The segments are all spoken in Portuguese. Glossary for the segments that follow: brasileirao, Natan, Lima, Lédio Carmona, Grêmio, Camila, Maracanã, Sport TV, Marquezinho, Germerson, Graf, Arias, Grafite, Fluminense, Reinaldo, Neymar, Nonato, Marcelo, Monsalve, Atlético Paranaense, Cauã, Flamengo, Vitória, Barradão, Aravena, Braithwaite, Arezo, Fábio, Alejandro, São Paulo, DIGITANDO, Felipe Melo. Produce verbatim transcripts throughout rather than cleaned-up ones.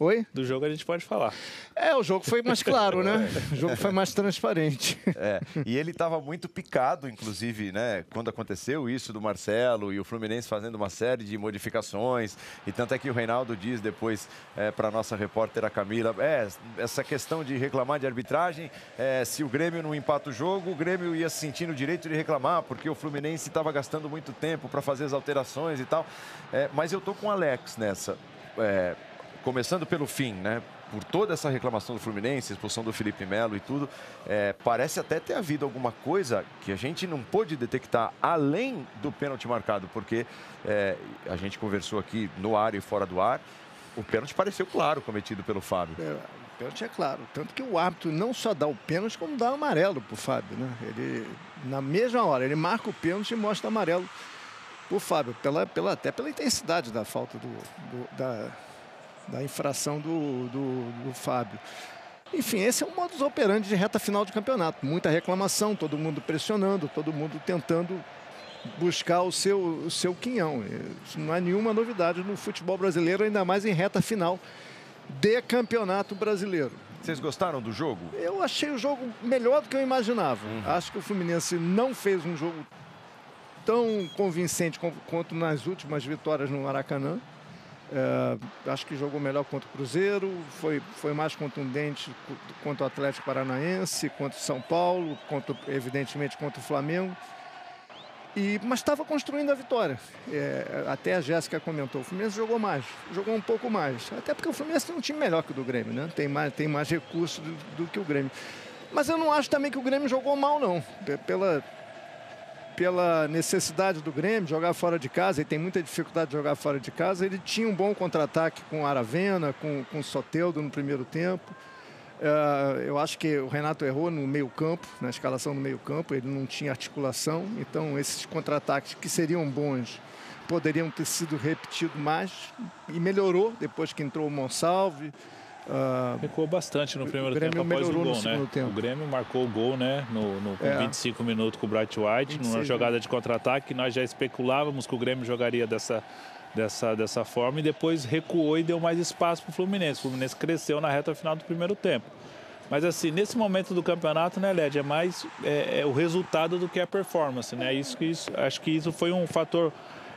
Oi? Do jogo a gente pode falar. É, o jogo foi mais claro, né? O jogo foi mais transparente. É, e ele estava muito picado, inclusive, né? Quando aconteceu isso do Marcelo e o Fluminense fazendo uma série de modificações. E tanto é que o Reinaldo diz depois é, para a nossa repórter, a Camila, é, essa questão de reclamar de arbitragem, é, se o Grêmio não empata o jogo, o Grêmio ia se sentindo o direito de reclamar, porque o Fluminense estava gastando muito tempo para fazer as alterações e tal. É, mas eu tô com o Alex nessa... É, começando pelo fim, né? Por toda essa reclamação do Fluminense, expulsão do Felipe Melo e tudo, é, parece até ter havido alguma coisa que a gente não pôde detectar além do pênalti marcado, porque é, a gente conversou aqui no ar e fora do ar, o pênalti pareceu claro cometido pelo Fábio. É, o pênalti é claro, tanto que o árbitro não só dá o pênalti, como dá o amarelo pro Fábio, né? Ele, na mesma hora, ele marca o pênalti e mostra o amarelo pro Fábio, pela, pela, até pela intensidade da falta do... do da... da infração do, do, do Fábio. Enfim, esse é um modus operandi de reta final de campeonato. Muita reclamação, todo mundo pressionando, todo mundo tentando buscar o seu, o seu quinhão. Isso não é nenhuma novidade no futebol brasileiro, ainda mais em reta final de campeonato brasileiro. Vocês gostaram do jogo? Eu achei o jogo melhor do que eu imaginava. Uhum. Acho que o Fluminense não fez um jogo tão convincente quanto nas últimas vitórias no Maracanã. É, acho que jogou melhor contra o Cruzeiro, foi, foi mais contundente contra o Atlético Paranaense, contra o São Paulo, contra, evidentemente contra o Flamengo. E, mas estava construindo a vitória. É, até a Jéssica comentou, o Fluminense jogou mais, jogou um pouco mais. Até porque o Fluminense tem um time melhor que o do Grêmio, né? Tem mais, tem mais recursos do, do que o Grêmio. Mas eu não acho também que o Grêmio jogou mal, não. Pela... Pela necessidade do Grêmio jogar fora de casa, e tem muita dificuldade de jogar fora de casa, ele tinha um bom contra-ataque com a Aravena, com, com o Soteldo no primeiro tempo. Uh, eu acho que o Renato errou no meio-campo, na escalação do meio-campo, ele não tinha articulação, então esses contra-ataques que seriam bons poderiam ter sido repetidos mais, e melhorou depois que entrou o Monsalve. Uh, Ficou bastante no primeiro tempo após o gol, né? Tempo. O Grêmio marcou o gol, né? No, no com é. vinte e cinco minutos com o Braithwaite, numa jogada de contra-ataque. Nós já especulávamos que o Grêmio jogaria dessa, dessa, dessa forma, e depois recuou e deu mais espaço para o Fluminense. O Fluminense cresceu na reta final do primeiro tempo. Mas assim, nesse momento do campeonato, né, Led, é mais é, é o resultado do que a performance, né? Isso, isso, acho que isso foi um fator...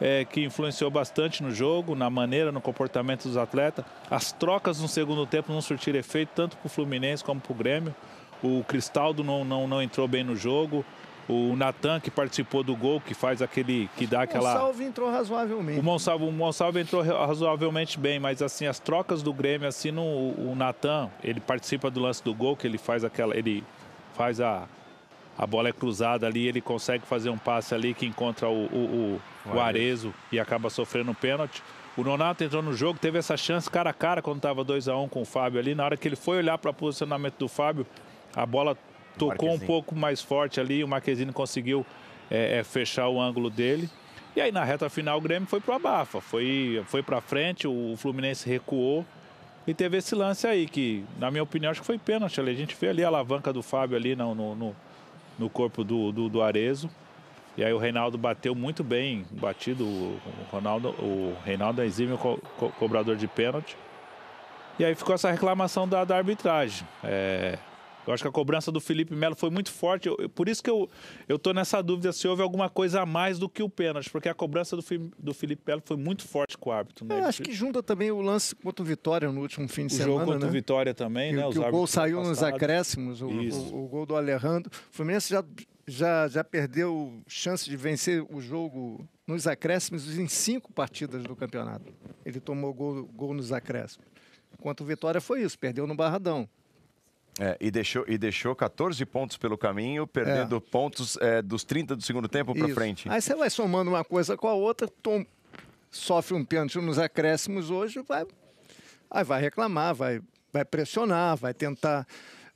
É, que influenciou bastante no jogo, na maneira, no comportamento dos atletas. As trocas no segundo tempo não surtiram efeito, tanto para o Fluminense como para o Grêmio. O Cristaldo não, não, não entrou bem no jogo. O Natan, que participou do gol, que faz aquele... que dá aquela... O Monsalve entrou razoavelmente. O Monsalve, o Monsalve entrou razoavelmente bem, mas assim, as trocas do Grêmio, assim, no, o Natan, ele participa do lance do gol, que ele faz aquela... ele faz a... A bola é cruzada ali, ele consegue fazer um passe ali que encontra o, o, o, o Arezo e acaba sofrendo um pênalti. O Nonato entrou no jogo, teve essa chance cara a cara quando estava dois a um com o Fábio ali. Na hora que ele foi olhar para o posicionamento do Fábio, a bola tocou um pouco mais forte ali. O Marquezinho conseguiu é, é, fechar o ângulo dele. E aí na reta final o Grêmio foi para a bafa, foi, foi para frente, o Fluminense recuou. E teve esse lance aí que, na minha opinião, acho que foi pênalti ali. A gente vê ali a alavanca do Fábio ali no... no, no no corpo do, do, do Arezo, e aí o Reinaldo bateu muito bem, batido, o, Ronaldo, o Reinaldo é exímio co, co, cobrador de pênalti, e aí ficou essa reclamação da, da arbitragem. É, eu acho que a cobrança do Felipe Melo foi muito forte, eu, por isso que eu estou nessa dúvida se houve alguma coisa a mais do que o pênalti, porque a cobrança do, do Felipe Melo foi muito forte com o árbitro. Né? Eu acho que junta também o lance contra o Vitória no último fim de o semana. O jogo contra o né? Vitória também, que, né? Os que o gol saiu passados. Nos acréscimos, o, o, o gol do Alejandro. O Fluminense já, já, já perdeu chance de vencer o jogo nos acréscimos em cinco partidas do campeonato. Ele tomou gol, gol nos acréscimos. Contra o Vitória foi isso, perdeu no Barradão. É, e, deixou, e deixou quatorze pontos pelo caminho, perdendo é. pontos é, dos trinta do segundo tempo para frente. Aí você vai somando uma coisa com a outra, tom, sofre um pênalti nos acréscimos hoje, vai, aí vai reclamar, vai, vai pressionar, vai tentar,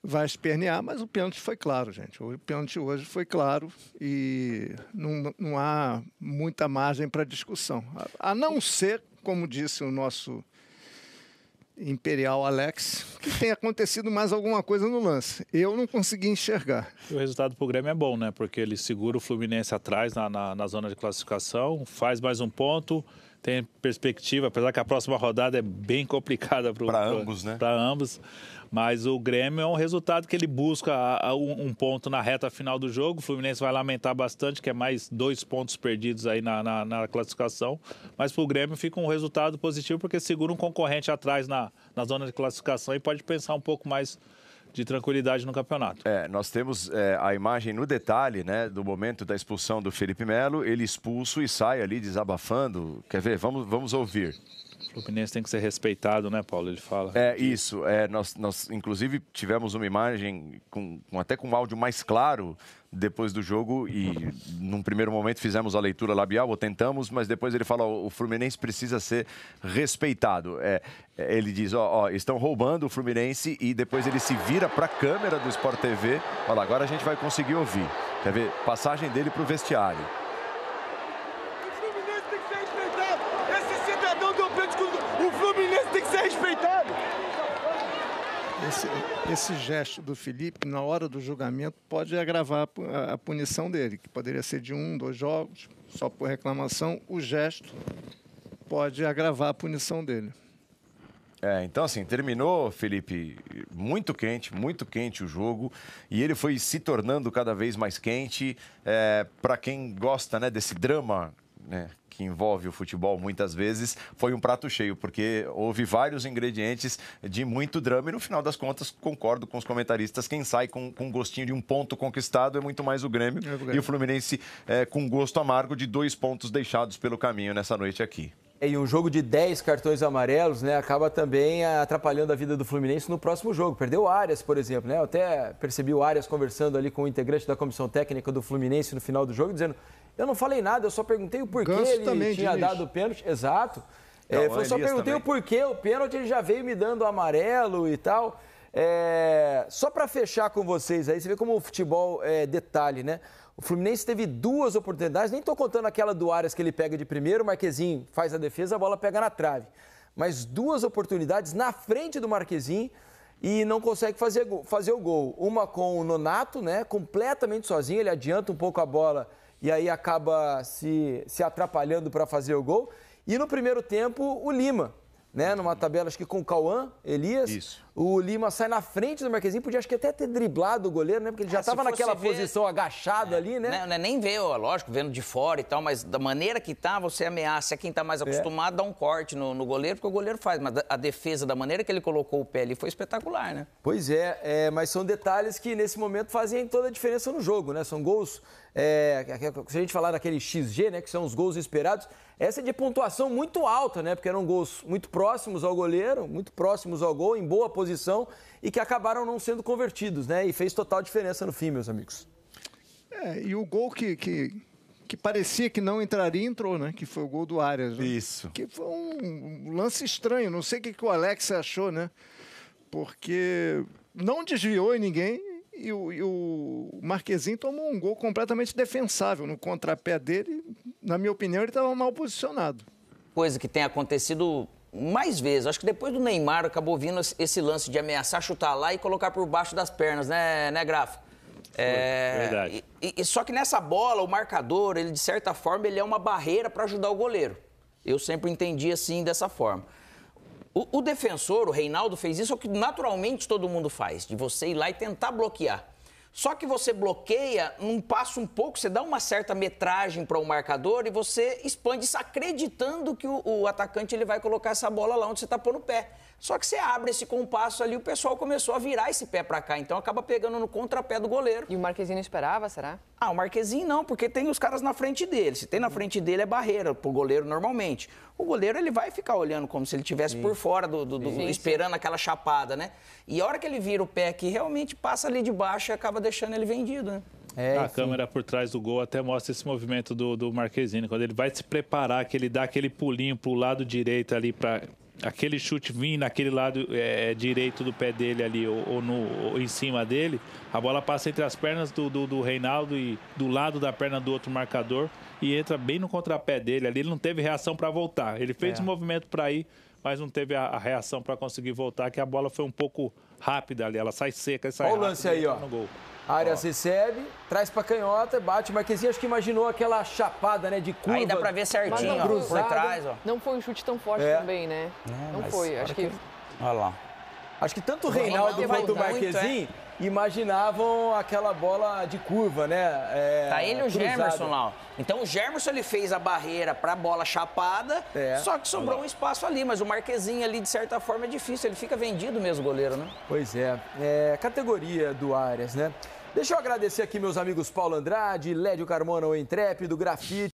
vai espernear, mas o pênalti foi claro, gente. O pênalti hoje foi claro e não, não há muita margem para discussão. A, a não ser, como disse o nosso... Imperial Alex, que tem acontecido mais alguma coisa no lance. Eu não consegui enxergar. O resultado pro Grêmio é bom, né? Porque ele segura o Fluminense atrás na, na, na zona de classificação, faz mais um ponto, tem perspectiva, apesar que a próxima rodada é bem complicada para ambos, né? Para ambos. Mas o Grêmio é um resultado que ele busca a, a um ponto na reta final do jogo. O Fluminense vai lamentar bastante, que é mais dois pontos perdidos aí na, na, na classificação. Mas para o Grêmio fica um resultado positivo, porque segura um concorrente atrás na, na zona de classificação e pode pensar um pouco mais de tranquilidade no campeonato. É, nós temos é, a imagem no detalhe, né, do momento da expulsão do Felipe Melo. Ele expulso e sai ali desabafando. Quer ver? Vamos, vamos ouvir. O Fluminense tem que ser respeitado, né, Paulo? Ele fala. É isso. É, nós, nós, inclusive, tivemos uma imagem com, com até com um áudio mais claro depois do jogo e, num primeiro momento, fizemos a leitura labial, ou tentamos, mas depois ele fala, o Fluminense precisa ser respeitado. É, ele diz, ó, ó, estão roubando o Fluminense, e depois ele se vira para a câmera do Sport T V. Olha lá, agora a gente vai conseguir ouvir. Quer ver? Passagem dele para o vestiário. Esse, esse gesto do Felipe, na hora do julgamento, pode agravar a, a punição dele, que poderia ser de um, dois jogos, só por reclamação. O gesto pode agravar a punição dele. É, então assim, terminou, Felipe, muito quente, muito quente o jogo, e ele foi se tornando cada vez mais quente. É, para quem gosta, né, desse drama, né, que envolve o futebol muitas vezes, foi um prato cheio, porque houve vários ingredientes de muito drama e, no final das contas, concordo com os comentaristas, quem sai com, com gostinho de um ponto conquistado é muito mais o Grêmio, é o Grêmio. E o Fluminense é, com gosto amargo de dois pontos deixados pelo caminho nessa noite aqui. E um jogo de dez cartões amarelos, né, acaba também atrapalhando a vida do Fluminense no próximo jogo. Perdeu o Arias, por exemplo, né? Eu até percebi o Arias conversando ali com o integrante da comissão técnica do Fluminense no final do jogo, dizendo: eu não falei nada, eu só perguntei o porquê ele tinha dado o pênalti. Exato. Não, é, eu só perguntei também o porquê o pênalti, ele já veio me dando amarelo e tal. É, só para fechar com vocês aí, você vê como o futebol é detalhe, né? O Fluminense teve duas oportunidades, nem estou contando aquela do Arias que ele pega de primeiro, o Marquezinho faz a defesa, a bola pega na trave. Mas duas oportunidades na frente do Marquezinho e não consegue fazer, fazer o gol. Uma com o Nonato, né, completamente sozinho, ele adianta um pouco a bola e aí acaba se, se atrapalhando para fazer o gol. E no primeiro tempo, o Lima, né, numa tabela, acho que com o Cauã, Elias. Isso. O Lima sai na frente do Marquezinho, podia acho que até ter driblado o goleiro, né? Porque ele já estava ah, naquela ver... posição agachado é, ali, né? Não é nem ver, ó, lógico, vendo de fora e tal, mas da maneira que tá, você ameaça. Quem tá mais acostumado é. dá um corte no, no goleiro, porque o goleiro faz. Mas a defesa, da maneira que ele colocou o pé ali, foi espetacular, né? Pois é, é mas são detalhes que nesse momento fazem toda a diferença no jogo, né? São gols, é, se a gente falar daquele X G, né? Que são os gols esperados, essa é de pontuação muito alta, né? Porque eram gols muito próximos ao goleiro, muito próximos ao gol, em boa posição. E que acabaram não sendo convertidos, né? E fez total diferença no fim, meus amigos. É, e o gol que, que, que parecia que não entraria, entrou, né? Que foi o gol do Arias. Isso. Né? Que foi um lance estranho. Não sei o que, que o Alex achou, né? Porque não desviou em ninguém e o, e o Marquezinho tomou um gol completamente defensável no contrapé dele. Na minha opinião, ele estava mal posicionado. Coisa que tem acontecido mais vezes. Acho que depois do Neymar acabou vindo esse lance de ameaçar, chutar lá e colocar por baixo das pernas, né, né Graf? É, verdade. E, e, só que nessa bola, o marcador, ele de certa forma, ele é uma barreira para ajudar o goleiro. Eu sempre entendi assim, dessa forma. O, o defensor, o Reinaldo, fez isso, é o que naturalmente todo mundo faz, de você ir lá e tentar bloquear. Só que você bloqueia num passo um pouco, você dá uma certa metragem para o marcador e você expande isso acreditando que o, o atacante ele vai colocar essa bola lá onde você está pondo o pé. Só que você abre esse compasso ali, o pessoal começou a virar esse pé para cá, então acaba pegando no contrapé do goleiro. E o Marquezinho não esperava, será? Ah, o Marquezinho não, porque tem os caras na frente dele. Se tem na frente dele é barreira pro goleiro normalmente. O goleiro ele vai ficar olhando como se ele estivesse por fora, do, do, do, esperando aquela chapada, né? E a hora que ele vira o pé aqui, realmente passa ali de baixo e acaba deixando ele vendido, né? É, a câmera por trás do gol até mostra esse movimento do, do Marquezinho. Quando ele vai se preparar, que ele dá aquele pulinho pro lado direito ali para aquele chute vir naquele lado é, direito do pé dele ali, ou, ou, no, ou em cima dele, a bola passa entre as pernas do, do, do Reinaldo e do lado da perna do outro marcador e entra bem no contrapé dele ali. Ele não teve reação para voltar. Ele fez o movimento para ir, mas não teve a, a reação para conseguir voltar, que a bola foi um pouco rápida ali. Ela sai seca e sai rápida. Olha o lance aí, ó. Arias recebe, traz pra canhota, bate. Marquezinho acho que imaginou aquela chapada, né, de curva. Aí dá pra ver certinho, ó, por trás, ó. Não foi um chute tão forte é. também, né? É, não foi, acho que... que... Olha lá. Acho que tanto o Reinaldo quanto o Marquezinho é. imaginavam aquela bola de curva, né? É, tá ele e o Germerson lá, ó. Então o Germerson, ele fez a barreira pra bola chapada, é. só que sobrou um espaço ali, mas o Marquezinho ali, de certa forma, é difícil. Ele fica vendido mesmo, o goleiro, né? Pois é. É categoria do Arias, né? Deixa eu agradecer aqui meus amigos Paulo Andrade, Lédio Carmona, o Intrépido, Grafite.